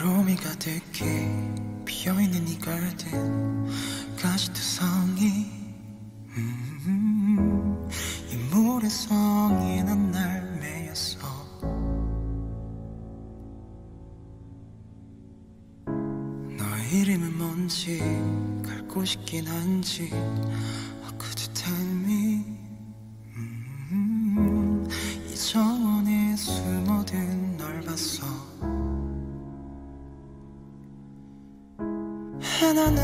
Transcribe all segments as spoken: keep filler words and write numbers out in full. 하루미 가득히 비어있는 이 garden 가시 투성이 음, 이 물의 성이 난 날 매였어. 너의 이름은 뭔지 갈고 싶긴 한지 Oh, could you tell me 음, 이 정원에 숨어든 널 봤어. 하나는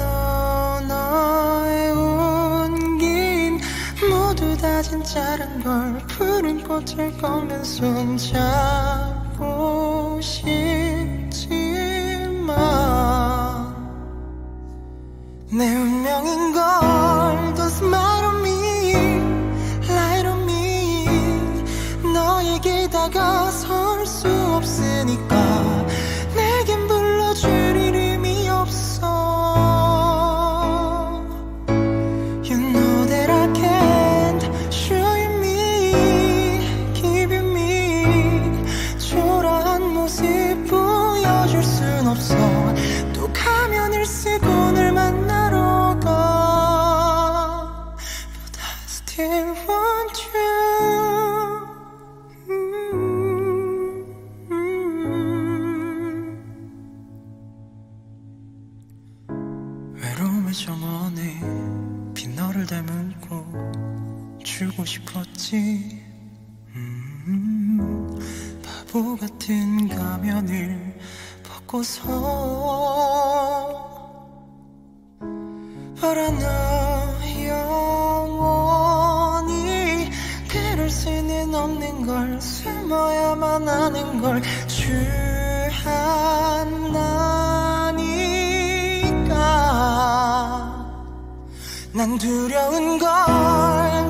너의 온긴 모두 다 진짜란 걸 푸른 꽃을 꺾는 손 잡고 싶지만 내 운명인 걸 Don't smile on me, light on me 너에게 다가설 수 없으니까 내겐 불러줄 이름이 없어. 또 가면을 쓰고 널 만나러 가 But I still want you 음, 음. 외로움의 정원에 빈 너를 다물고 주고 싶었지 음, 바보 같은 가면을 But I know 영원히 그럴 수는 없는 걸 숨어야만 하는 걸 주 하나니까 난 두려운 걸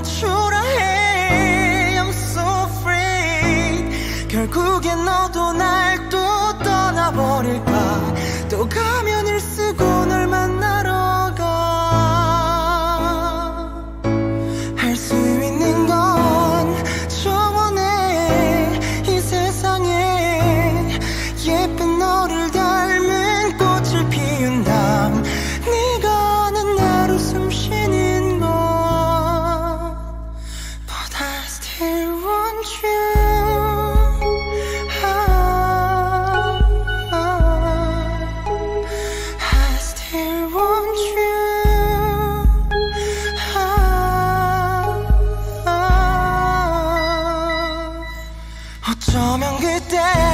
초라해 I'm so afraid 결국엔 너도 날 또 버릴까 또 가면을 쓰고 널 만나러 가 할 수 있는 건 정원에 이 세상에 예쁜 너를 닮은 꽃을 피운 다음 네가 아는 나로 숨 쉬는 건 But I still want you 어쩌면 그때